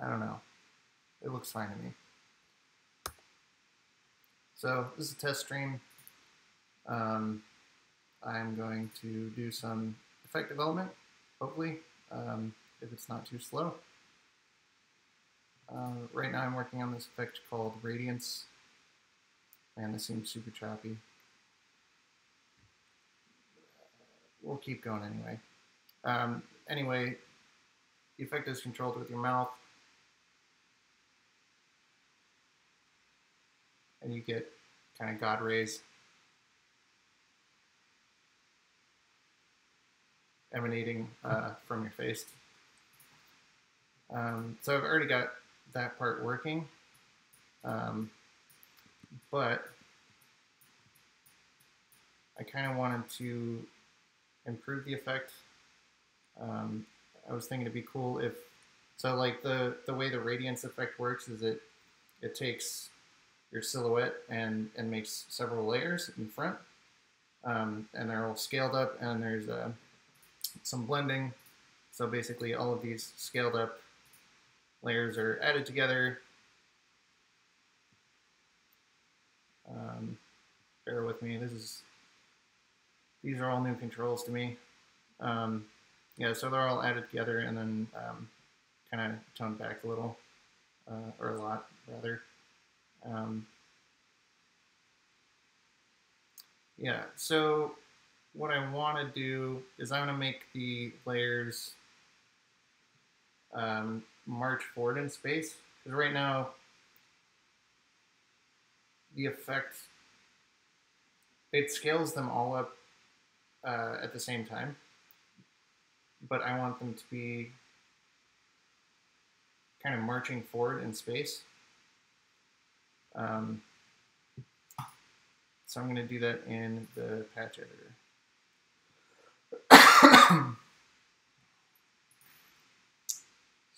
I don't know. It looks fine to me. So this is a test stream. I'm going to do some effect development, hopefully, if it's not too slow. Right now I'm working on this effect called Radiance. Man, this seems super choppy. We'll keep going anyway. Anyway, the effect is controlled with your mouth. And you get kind of God rays emanating from your face. So I've already got that part working, but I kind of wanted to improve the effect. I was thinking it'd be cool if, so like the way the Radiance effect works is it takes your silhouette and makes several layers in front, and they're all scaled up, and there's some blending. So basically all of these scaled up layers are added together. Bear with me, these are all new controls to me. Yeah, so they're all added together and then kind of toned back a little, or a lot rather. Yeah, so what I want to do is I'm going to make the layers march forward in space, because right now the effect, it scales them all up at the same time, but I want them to be kind of marching forward in space. So I'm going to do that in the patch editor.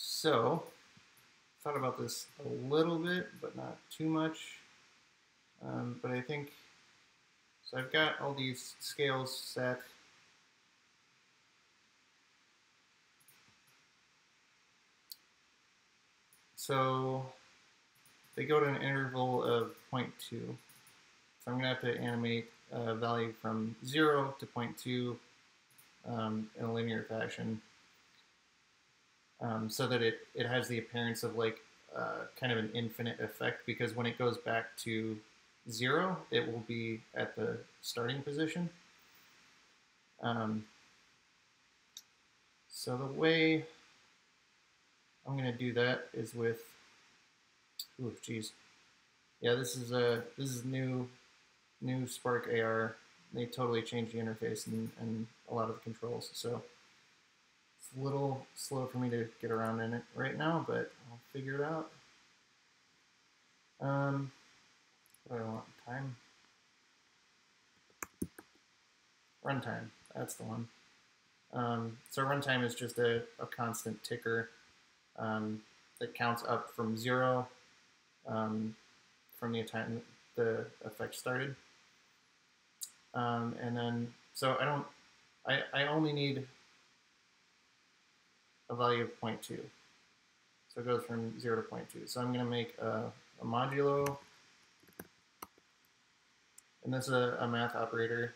So, thought about this a little bit, but not too much. But I think, so I've got all these scales set. So they go to an interval of 0.2. So I'm going to have to animate a value from 0 to 0.2 in a linear fashion. So that it has the appearance of like kind of an infinite effect, because when it goes back to 0, it will be at the starting position. So the way I'm going to do that is with, ooh, geez, yeah, this is new Spark AR. They totally changed the interface and a lot of the controls. So it's a little slow for me to get around in it right now, but I'll figure it out. What do I want? Time? Runtime. That's the one. So runtime is just a constant ticker that counts up from 0 from the time the effect started. And then, so I only need a value of 0.2. So it goes from 0 to 0.2. So I'm going to make a modulo, and this is a math operator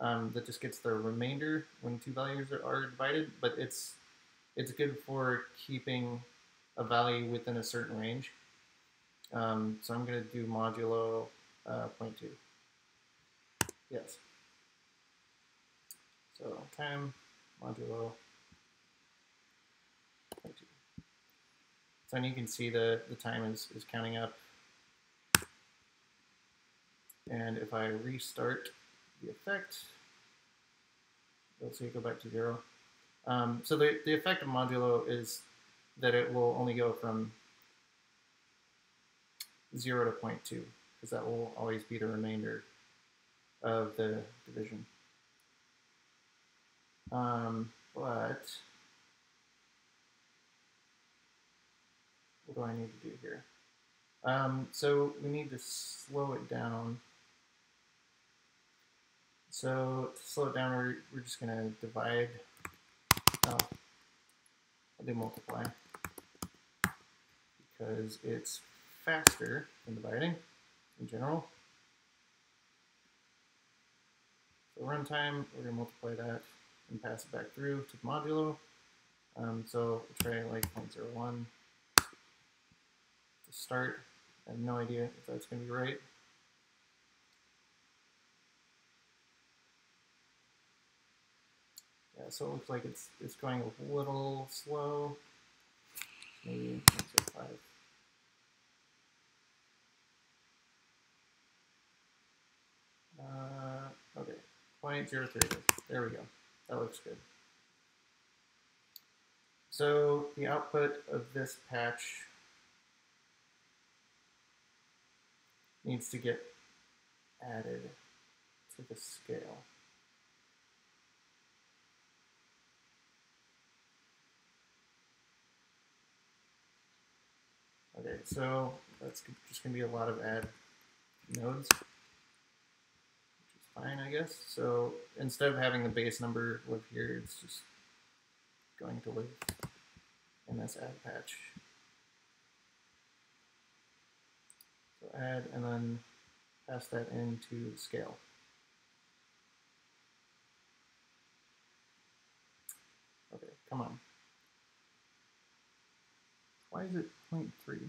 that just gets the remainder when two values are divided, but it's good for keeping a value within a certain range. So I'm going to do modulo 0.2. Yes. So time modulo 0.2. So and you can see the time is counting up. And if I restart the effect, you'll see it go back to 0. So the effect of modulo is that it will only go from 0 to 0.2, because that will always be the remainder of the division. But what do I need to do here? So we need to slow it down. So to slow it down, we're just going to divide. I'll do multiply. because it's faster than dividing in general. So runtime, we're going to multiply that and pass it back through to the modulo. So we'll try like 0.01 to start. I have no idea if that's going to be right. Yeah, so it looks like it's going a little slow. Maybe 0.05. Okay, 0.032. There we go. That looks good. So the output of this patch needs to get added to the scale. Okay, so that's just going to be a lot of add nodes, which is fine, I guess. So instead of having the base number live here, it's just going to live in this add patch. So add and then pass that into scale. Okay, come on. Why is it 0.3?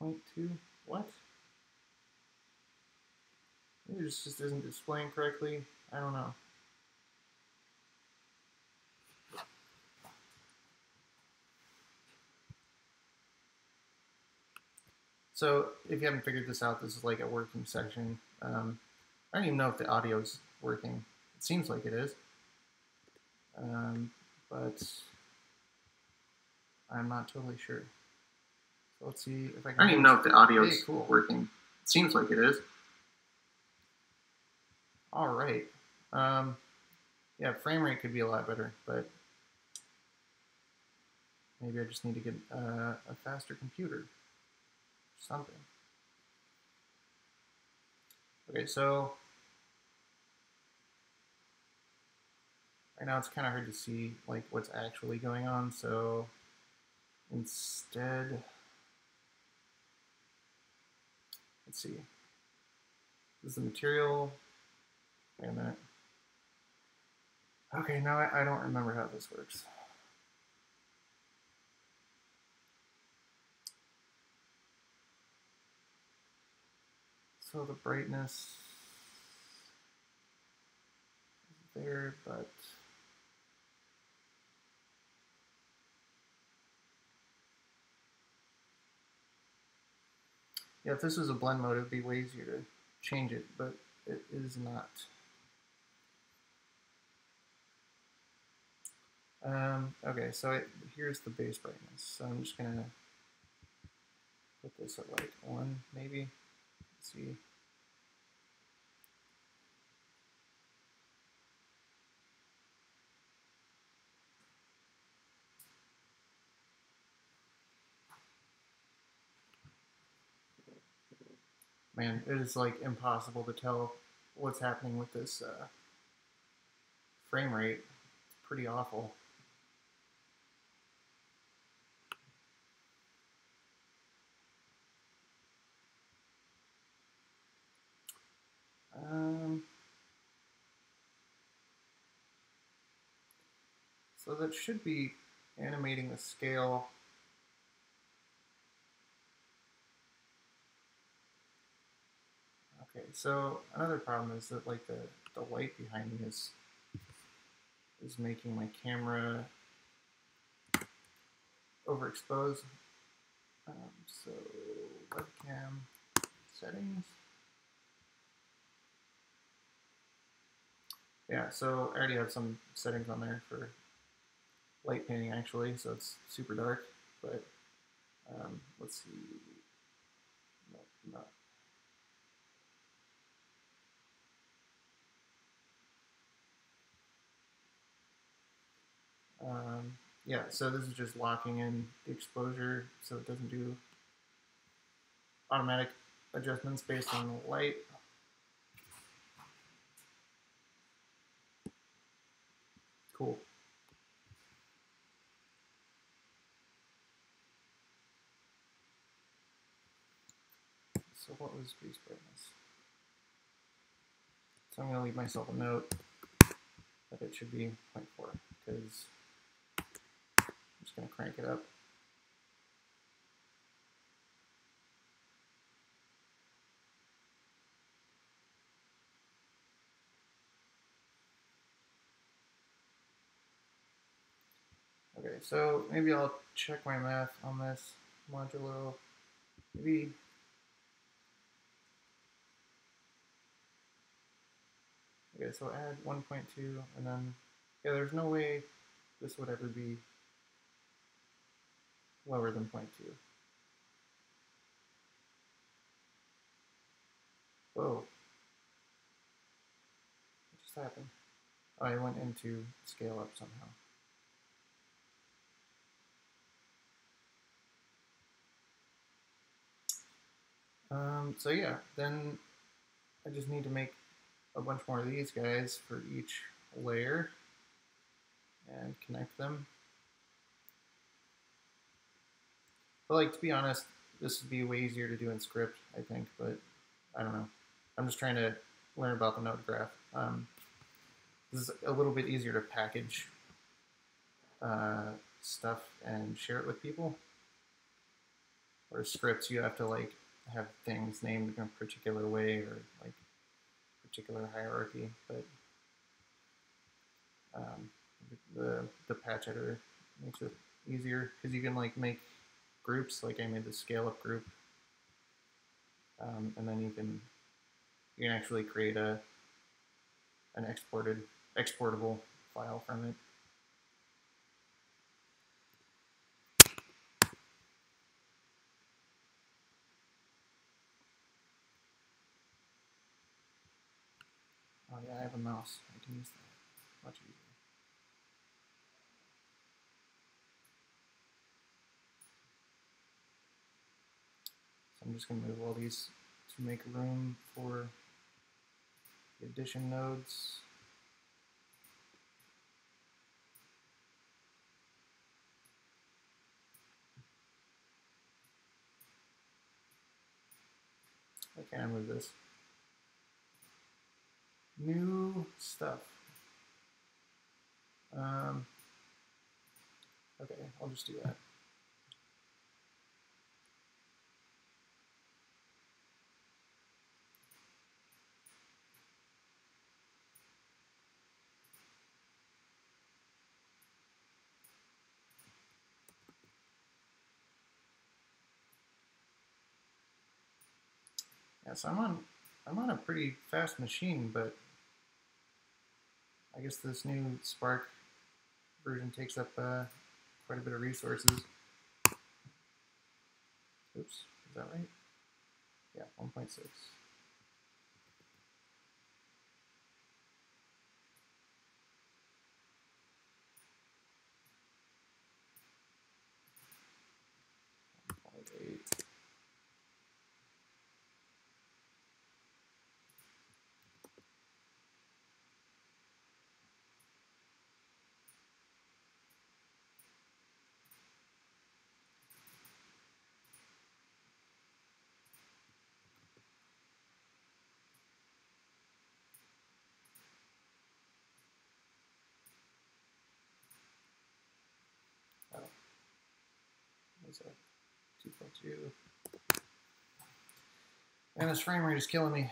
Point 0.2? What? Maybe this just isn't displaying correctly. I don't know. So if you haven't figured this out, this is like a working section. I don't even know if the audio is working. It seems like it is, but I'm not totally sure. So let's see if I can. I don't even know if the audio is working. It seems like it is. All right. Yeah, frame rate could be a lot better, but maybe I just need to get a faster computer or something. Okay, so right now it's kind of hard to see like what's actually going on. So instead, let's see. This is the material. Wait a minute. Okay, now I don't remember how this works. So the brightness is there, but yeah, if this was a blend mode, it would be way easier to change it, but it is not. Okay, so here's the base brightness. So I'm just gonna put this at like 1, maybe. Let's see. Man, it is like impossible to tell what's happening with this frame rate. It's pretty awful. So that should be animating the scale. Okay, so another problem is that like the light behind me is making my camera overexposed. So webcam settings. Yeah, so I already have some settings on there for light painting actually, so it's super dark, but let's see. No, not. Yeah, so this is just locking in the exposure so it doesn't do automatic adjustments based on the light. Cool. So what was boost brightness? So I'm going to leave myself a note that it should be 0.4 because I'm just going to crank it up. Okay, so maybe I'll check my math on this modulo. Maybe. Okay, so add 1.2, and then, yeah, there's no way this would ever be lower than 0.2. Whoa. What just happened? Oh, I went into scale up somehow. So yeah, then I just need to make a bunch more of these guys for each layer and connect them. But like, to be honest, this would be way easier to do in script, I think, but I don't know. I'm just trying to learn about the node graph. This is a little bit easier to package stuff and share it with people. Or scripts, you have to like have things named in a particular way or like particular hierarchy, but the patch editor makes it easier because you can like make groups. Like I made the scale up group, and then you can actually create an exportable file from it. Oh yeah, I have a mouse. I can use that. Much easier. So I'm just going to move all these to make room for the addition nodes. Why can't I move this? New stuff. Okay, I'll just do that. Yeah, so I'm on a pretty fast machine, but I guess this new Spark version takes up quite a bit of resources. Oops, is that right? Yeah, 1.6. So 2.2, and this frame rate is killing me.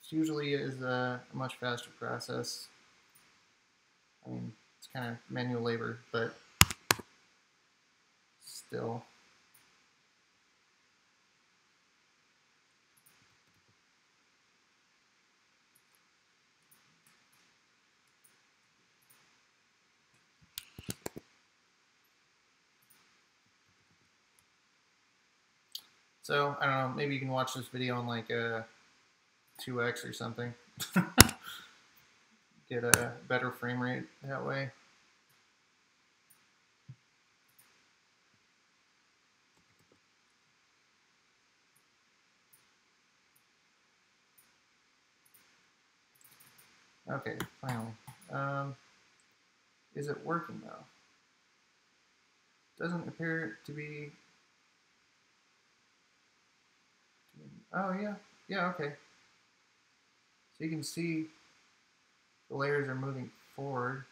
This usually is a much faster process. I mean, it's kind of manual labor, but still. So, I don't know, maybe you can watch this video on like 2x or something. Get a better frame rate that way. Okay, finally. Is it working though? Doesn't appear to be. Oh yeah, yeah, okay. So you can see the layers are moving forward.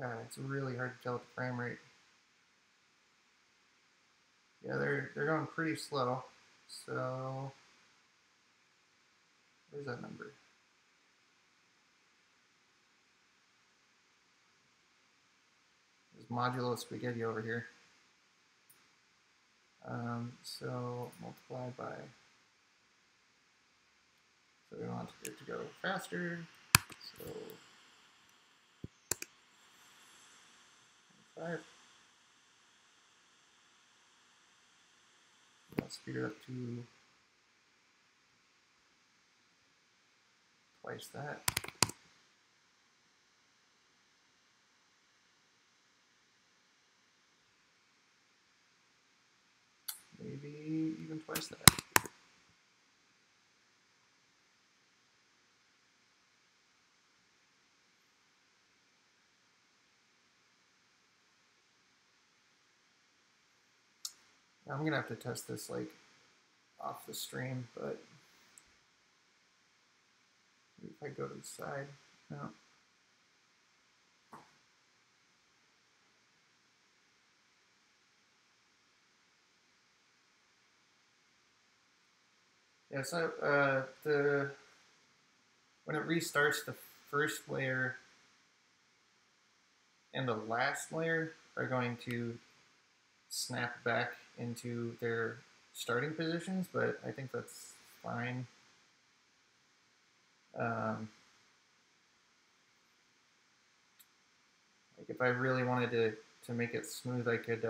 God, it's really hard to tell the frame rate. Yeah, they're going pretty slow. So where's that number? There's modulo spaghetti over here. So multiply by. So we want it to go faster. So 5. Let's speed it up to twice that. Maybe even twice that. I'm going to have to test this like off the stream, but if I go to the side, no. Yeah, so when it restarts, the first layer and the last layer are going to snap back into their starting positions, but I think that's fine. Like if I really wanted to make it smooth, I could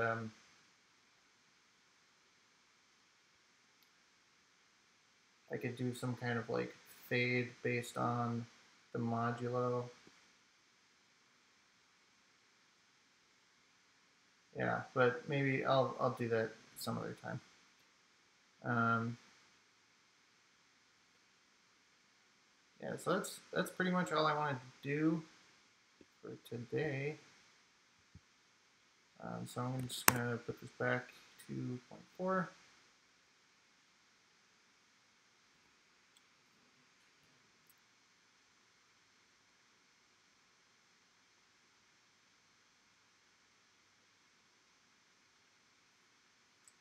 do some kind of like fade based on the modulo. Yeah, but maybe I'll do that some other time. Yeah, so that's pretty much all I wanted to do for today. So I'm just gonna put this back to 0.4.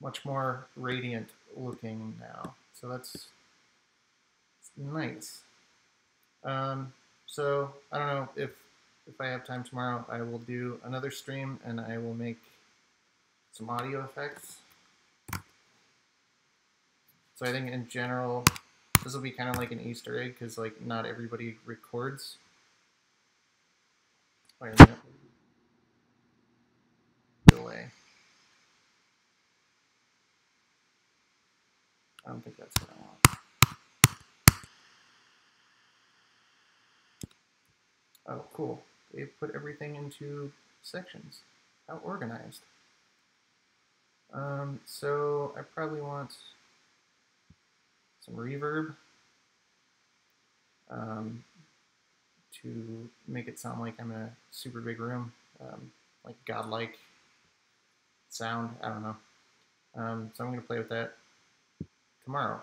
Much more radiant looking now. So that's nice. So I don't know if I have time tomorrow, I will do another stream and I will make some audio effects. So I think in general, this will be kind of like an Easter egg because like not everybody records. Wait a minute. Delay. I don't think that's what I want. Oh, cool. They put everything into sections. How organized. So I probably want some reverb to make it sound like I'm in a super big room, like godlike sound. I don't know. So I'm going to play with that tomorrow.